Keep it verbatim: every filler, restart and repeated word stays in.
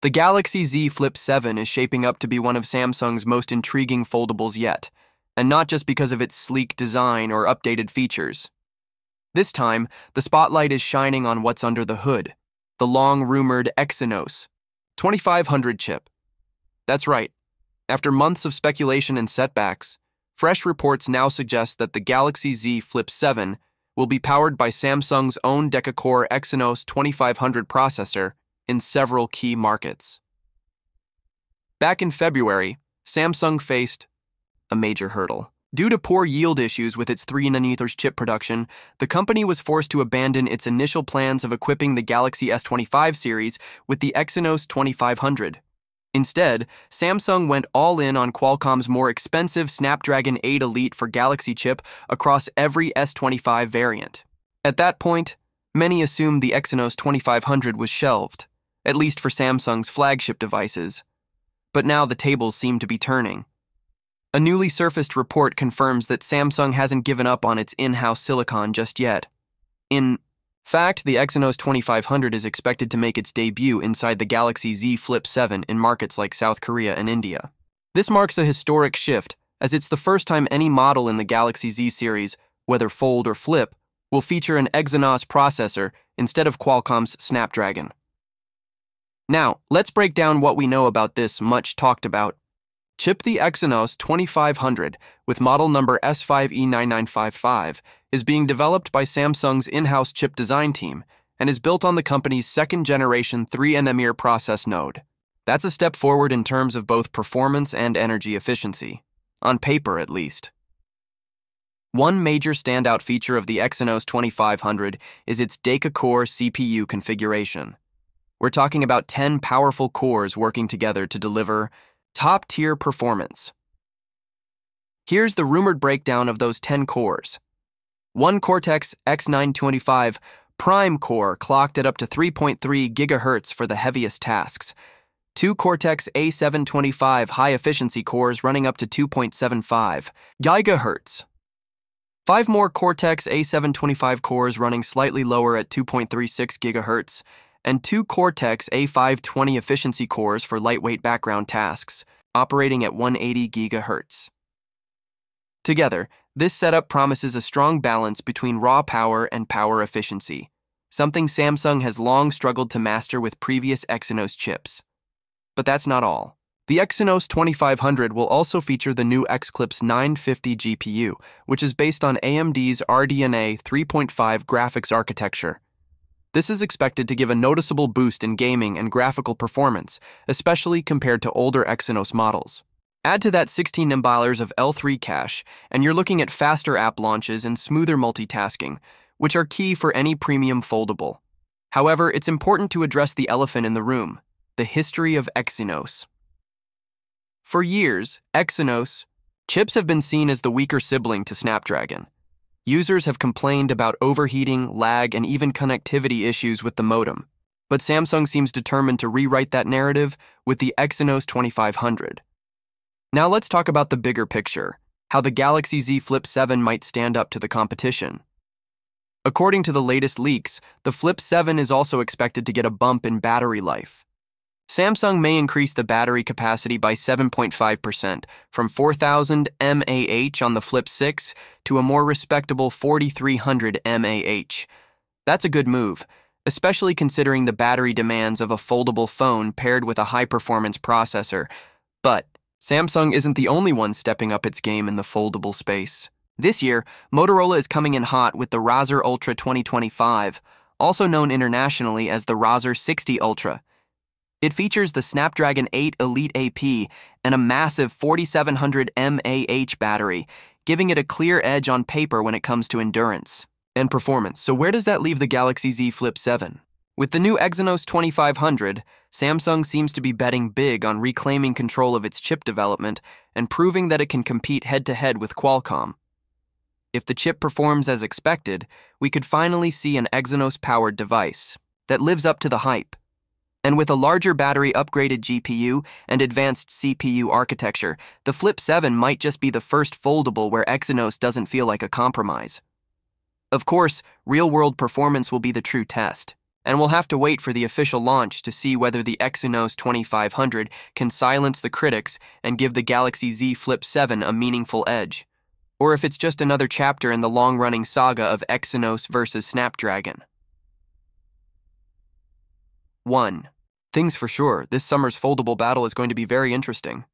The Galaxy Z Flip seven is shaping up to be one of Samsung's most intriguing foldables yet, and not just because of its sleek design or updated features. This time, the spotlight is shining on what's under the hood, the long-rumored Exynos twenty-five hundred chip. That's right. After months of speculation and setbacks, fresh reports now suggest that the Galaxy Z Flip seven will be powered by Samsung's own deca-core Exynos twenty-five hundred processor in several key markets. Back in February, Samsung faced a major hurdle. Due to poor yield issues with its three nanometer chip production, the company was forced to abandon its initial plans of equipping the Galaxy S twenty-five series with the Exynos twenty-five hundred. Instead, Samsung went all in on Qualcomm's more expensive Snapdragon eight Elite for Galaxy chip across every S twenty-five variant. At that point, many assumed the Exynos twenty-five hundred was shelved, at least for Samsung's flagship devices. But now the tables seem to be turning. A newly surfaced report confirms that Samsung hasn't given up on its in-house silicon just yet. In fact, the Exynos twenty-five hundred is expected to make its debut inside the Galaxy Z Flip seven in markets like South Korea and India. This marks a historic shift, as it's the first time any model in the Galaxy Z series, whether fold or flip, will feature an Exynos processor instead of Qualcomm's Snapdragon. Now, let's break down what we know about this much talked about chip. The Exynos twenty-five hundred, with model number S five E nine nine five five, is being developed by Samsung's in-house chip design team and is built on the company's second-generation three nanometer process node. That's a step forward in terms of both performance and energy efficiency, on paper at least. One major standout feature of the Exynos twenty-five hundred is its deca-core C P U configuration. We're talking about ten powerful cores working together to deliver top-tier performance. Here's the rumored breakdown of those ten cores. One Cortex X nine twenty-five prime core clocked at up to three point three gigahertz for the heaviest tasks. Two Cortex A seven twenty-five high-efficiency cores running up to two point seven five gigahertz. Five more Cortex A seven twenty-five cores running slightly lower at two point three six gigahertz, and two Cortex A five twenty efficiency cores for lightweight background tasks, operating at one hundred eighty gigahertz. Together, this setup promises a strong balance between raw power and power efficiency, something Samsung has long struggled to master with previous Exynos chips. But that's not all. The Exynos twenty-five hundred will also feature the new Xclipse nine fifty G P U, which is based on A M D's R D N A three point five graphics architecture. This is expected to give a noticeable boost in gaming and graphical performance, especially compared to older Exynos models. Add to that sixteen gigabytes of L three cache, and you're looking at faster app launches and smoother multitasking, which are key for any premium foldable. However, it's important to address the elephant in the room: the history of Exynos. For years, Exynos chips have been seen as the weaker sibling to Snapdragon. Users have complained about overheating, lag, and even connectivity issues with the modem. But Samsung seems determined to rewrite that narrative with the Exynos twenty-five hundred. Now let's talk about the bigger picture, how the Galaxy Z Flip seven might stand up to the competition. According to the latest leaks, the Flip seven is also expected to get a bump in battery life. Samsung may increase the battery capacity by seven point five percent, from four thousand milliamp hours on the Flip six to a more respectable four thousand three hundred milliamp hours. That's a good move, especially considering the battery demands of a foldable phone paired with a high-performance processor. But Samsung isn't the only one stepping up its game in the foldable space. This year, Motorola is coming in hot with the Razr Ultra twenty twenty-five, also known internationally as the Razr sixty Ultra. It features the Snapdragon eight Elite A P and a massive four thousand seven hundred milliamp hour battery, giving it a clear edge on paper when it comes to endurance and performance. So where does that leave the Galaxy Z Flip seven? With the new Exynos twenty-five hundred, Samsung seems to be betting big on reclaiming control of its chip development and proving that it can compete head-to-head with Qualcomm. If the chip performs as expected, we could finally see an Exynos-powered device that lives up to the hype. And with a larger battery, upgraded G P U, and advanced C P U architecture, the Flip seven might just be the first foldable where Exynos doesn't feel like a compromise. Of course, real-world performance will be the true test, and we'll have to wait for the official launch to see whether the Exynos twenty-five hundred can silence the critics and give the Galaxy Z Flip seven a meaningful edge, or if it's just another chapter in the long-running saga of Exynos versus Snapdragon. one. Things for sure, this summer's foldable battle is going to be very interesting.